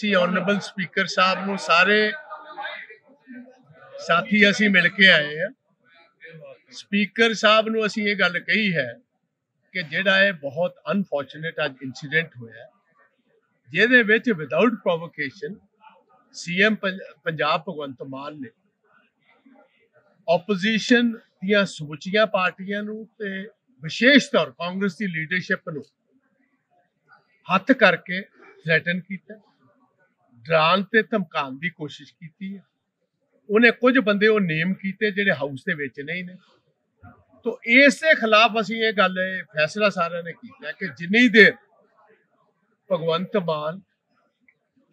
ਸੀ honourable speaker ਸਾਹਿਬ ਨੂੰ ਸਾਰੇ ਸਾਥੀ ਅਸੀਂ ਮਿਲ ਕੇ ਆਏ ਆ। ਸਪੀਕਰ ਸਾਹਿਬ ਨੂੰ ਅਸੀਂ ਇਹ ਗੱਲ ਕਹੀ ਹੈ ਕਿ ਜਿਹੜਾ ਇਹ ਬਹੁਤ ਅਨਫੋਰਚੂਨੇਟ ਅੱਜ ਇਨਸੀਡੈਂਟ ਹੋਇਆ ਜਿਹਦੇ ਵਿੱਚ without provocation CM Punjab Bhagwant Mann ਨੇ ਆਪੋਜੀਸ਼ਨ ਦੀਆਂ ਸਮੁੱਚੀਆਂ ਪਾਰਟੀਆਂ ਨੂੰ ਤੇ ਵਿਸ਼ੇਸ਼ ਤੌਰ ਕਾਂਗਰਸ ਦੀ ਲੀਡਰਸ਼ਿਪ ਨੂੰ ਹੱਥ ਕਰਕੇ ਥ੍ਰੈਟਨ ਕੀਤਾ, ਡਰਾਉਣ ਤੇ ਧਮਕਾਉਣ ਦੀ ਕੋਸ਼ਿਸ਼ ਕੀਤੀ ਹੈ। ਉਹਨੇ ਕੁਝ ਬੰਦੇ ਉਹ ਨੇਮ ਕੀਤੇ ਜਿਹੜੇ ਹਾਊਸ ਦੇ ਵਿੱਚ ਨਹੀਂ ਨੇ। ਤੋ ਇਸ ਦੇ ਖਿਲਾਫ ਅਸੀਂ ਇਹ ਗੱਲ ਫੈਸਲਾ ਸਾਰਿਆਂ ਨੇ ਕੀਤਾ ਕਿ ਜਿੰਨੀ ਦੇਰ ਭਗਵੰਤ ਮਾਨ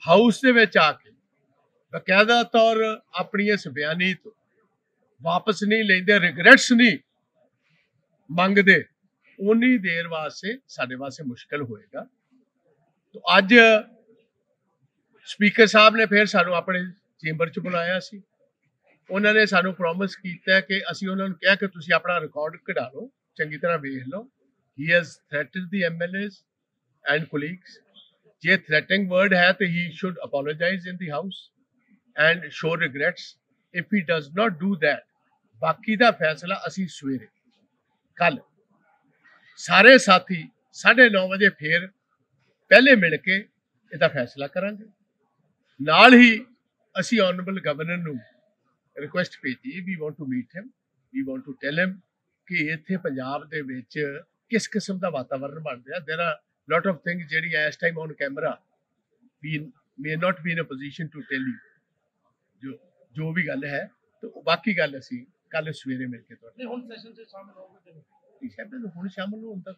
ਹਾਊਸ ਦੇ ਵਿੱਚ ਆ ਕੇ ਬਕਾਇਦਾ ਤੌਰ ਆਪਣੀ ਇਸ ਬਿਆਨੀ ਤੋਂ ਵਾਪਸ ਨਹੀਂ ਲੈਂਦੇ, ਰਿਗਰੈਟਸ ਨਹੀਂ ਮੰਗਦੇ, ਉਨੀ ਦੇਰ ਵਾਸਤੇ ਸਾਡੇ ਵਾਸਤੇ ਮੁਸ਼ਕਲ ਹੋਏਗਾ। ਤੋ ਅੱਜ ਸਪੀਕਰ ਸਾਹਿਬ ਨੇ ਫਿਰ ਸਾਨੂੰ ਆਪਣੇ ਚੈਂਬਰ 'ਚ ਬੁਲਾਇਆ ਸੀ। ਉਹਨਾਂ ਨੇ ਸਾਨੂੰ ਪ੍ਰੋਮਿਸ ਕੀਤਾ ਕਿ ਅਸੀਂ ਉਹਨਾਂ ਨੂੰ ਕਿਹਾ ਕਿ ਤੁਸੀਂ ਆਪਣਾ ਰਿਕਾਰਡ ਕਢਾ ਲਓ, ਚੰਗੀ ਤਰ੍ਹਾਂ ਵੇਖ ਲਓ। He has threatened the MLAs and colleagues. ਜੇ ਥ੍ਰੈਟਨਿੰਗ ਵਰਡ ਹੈ ਤੇ he should apologise in the house and show regrets. If he does not do that, ਬਾਕੀ ਦਾ ਫੈਸਲਾ ਅਸੀਂ ਸਵੇਰੇ ਕੱਲ ਸਾਰੇ ਸਾਥੀ 9:30 ਵਜੇ ਫੇਰ ਪਹਿਲੇ ਮਿਲ ਕੇ ਇਹਦਾ ਫੈਸਲਾ ਕਰਾਂਗੇ। ਨਾਲ ਹੀ ਅਸੀਂ ਆਨਰੇਬਲ ਗਵਰਨਰ ਨੂੰ ਰਿਕੁਐਸਟ ਭੇਜੀ, we want to meet him, we want to tell him ਕਿ ਇੱਥੇ ਪੰਜਾਬ ਦੇ ਵਿੱਚ ਕਿਸ ਕਿਸਮ ਦਾ ਵਾਤਾਵਰਣ ਬਣ ਰਿਹਾ। ਦੇਰ ਆਰ ਲੋਟ ਆਫ ਥਿੰਗਸ ਜਿਹੜੀ ਇਸ time on camera we may not be in a position to tell you, ਜੋ ਵੀ ਗੱਲ ਹੈ। ਤੇ ਬਾਕੀ ਗੱਲ ਅਸੀਂ ਕੱਲ ਸਵੇਰੇ ਮਿਲ ਕੇ ਤੁਹਾਡੇ ਹੁਣ ਸੈਸ਼ਨ 'ਚ ਸ਼ਾਮਲ ਹੋਵਾਂਗੇ। ਹੁਣ ਸ਼ਾਮਲ ਹੋਣ ਤੱਕ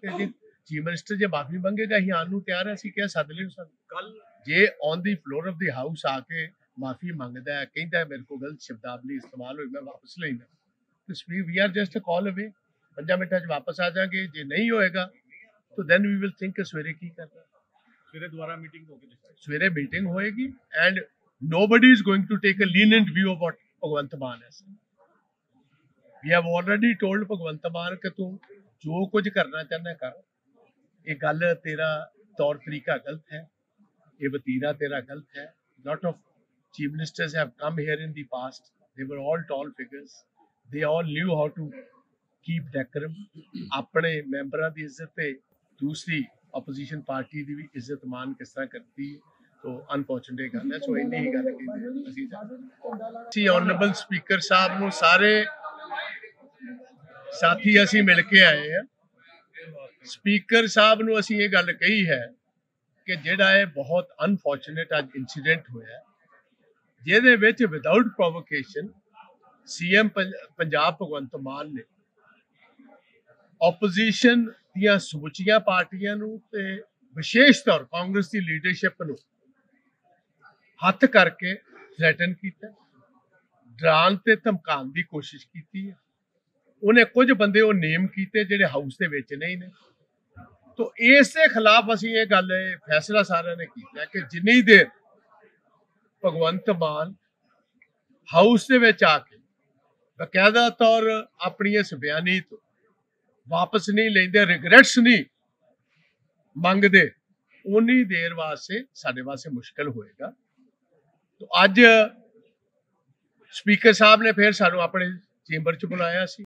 ਚੀਫ ਮਿਨਿਸਟਰ ਜੇ ਮਾਫੀ ਮੰਗੇਗਾ ਹੀ ਆਉਣ ਨੂੰ ਤਿਆਰ ਹੈ। ਅਸੀਂ ਕਿਹਾ ਸੱਦ ਲਿਓ ਸਾਨੂੰ ਕੱਲ। ਜੇ on the floor of the house ਆ ਕੇ ਮਾਫੀ ਮੰਗਦਾ ਹੈ, ਕਹਿੰਦਾ ਮੇਰੇ ਕੋਲ ਗਲਤ ਸ਼ਬਦਾਵਲੀ ਇਸਤੇਮਾਲ ਹੋਈ, ਮੈਂ ਵਾਪਸ ਲੈਂਦਾ, ਤੇ speak we are just call away, 5 ਮਿੰਟਾਂ 'ਚ ਵਾਪਸ ਆ ਜਾਾਂਗੇ। ਜੇ ਨਹੀਂ ਹੋਏਗਾ ਤਾਂ ਦੈਨ ਵੀ ਵਿਲ ਥਿੰਕ ਸਵੇਰੇ ਕੀ ਕਰਨਾ। ਸਵੇਰੇ ਦੁਬਾਰਾ ਮੀਟਿੰਗ ਹੋ ਗਈ, ਸਵੇਰੇ ਮੀਟਿੰਗ ਹੋਏਗੀ and nobody is going to take a lenient view of what Bhagwant Mann ਹੈ। We have already told Bhagwant Mann ਕਿ ਤੂੰ ਜੋ ਕੁਝ ਕਰਨਾ ਚਾਹੁੰਦਾ ਕਰ, ਇਹ ਗੱਲ ਤੇਰਾ ਤੌਰ ਤਰੀਕਾ ਗਲਤ ਹੈ, ਇਹ ਵਤੀਰਾ ਤੇਰਾ ਗਲਤ ਹੈ। Lot of chief ministers have come here in the past. They were all tall figures. They all knew how to keep decorum. ਆਪਣੇ ਮੈਂਬਰਾਂ ਦੀ ਇੱਜ਼ਤ ਤੇ ਦੂਸਰੀ opposition ਪਾਰਟੀ ਦੀ ਵੀ ਇੱਜ਼ਤ ਮਾਨ ਕਿਸ ਤਰ੍ਹਾਂ ਕਰਦੀ ਹੈ। ਤੋ ਅਨਫੋਰਚੂਨੇਟ ਗੱਲ ਹੈ। ਸੋ ਇੰਨੀ ਹੀ ਗੱਲ ਕੀਤੀ ਅਸੀਂ ਆਨਰੇਬਲ ਸਪੀਕਰ ਸਾਹਿਬ ਨੂੰ ਸਾਰੇ ਸਾਥੀ ਅਸੀਂ ਮਿਲ ਕੇ ਆਏ ਆ। ਸਪੀਕਰ ਸਾਹਿਬ ਨੂੰ ਅਸੀਂ ਇਹ ਗੱਲ ਕਹੀ ਹੈ ਕਿ ਜਿਹੜਾ ਇਹ ਬਹੁਤ ਅਨਫੋਰਚੂਨੇਟ ਅੱਜ ਇਨਸੀਡੈਂਟ ਹੋਇਆ ਜਿਹਦੇ ਵਿੱਚ without provocation CM Punjab Bhagwant Mann ਨੇ ਆਪੋਜੀਸ਼ਨ ਦੀਆਂ ਸਮੁੱਚੀਆਂ ਪਾਰਟੀਆਂ ਨੂੰ ਤੇ ਵਿਸ਼ੇਸ਼ ਤੌਰ ਕਾਂਗਰਸ ਦੀ ਲੀਡਰਸ਼ਿਪ ਨੂੰ ਹੱਥ ਕਰਕੇ ਥ੍ਰੈਟਨ ਕੀਤਾ, ਡਰਾਉਣ ਤੇ ਧਮਕਾਉਣ ਦੀ ਕੋਸ਼ਿਸ਼ ਕੀਤੀ ਹੈ। ਉਹਨੇ ਕੁਝ ਬੰਦੇ ਉਹ ਨੇਮ ਕੀਤੇ ਜਿਹੜੇ ਹਾਊਸ ਦੇ ਵਿੱਚ ਨਹੀਂ ਨੇ। ਤੋ ਇਸ ਦੇ ਖਿਲਾਫ ਅਸੀਂ ਇਹ ਗੱਲ ਫੈਸਲਾ ਸਾਰਿਆਂ ਨੇ ਕੀਤਾ ਕਿ ਜਿੰਨੀ ਦੇਰ ਭਗਵੰਤ ਮਾਨ ਹਾਊਸ ਦੇ ਵਿੱਚ ਆ ਕੇ ਬਕਾਇਦਾ ਤੌਰ ਆਪਣੀ ਇਸ ਬਿਆਨੀ ਤੋਂ ਵਾਪਸ ਨਹੀਂ ਲੈਂਦੇ, ਰਿਗਰੈਟਸ ਨਹੀਂ ਮੰਗਦੇ, ਉਨੀ ਦੇਰ ਵਾਸਤੇ ਸਾਡੇ ਵਾਸਤੇ ਮੁਸ਼ਕਲ ਹੋਏਗਾ। ਤੋ ਅੱਜ ਸਪੀਕਰ ਸਾਹਿਬ ਨੇ ਫਿਰ ਸਾਨੂੰ ਆਪਣੇ ਚੈਂਬਰ 'ਚ ਬੁਲਾਇਆ ਸੀ।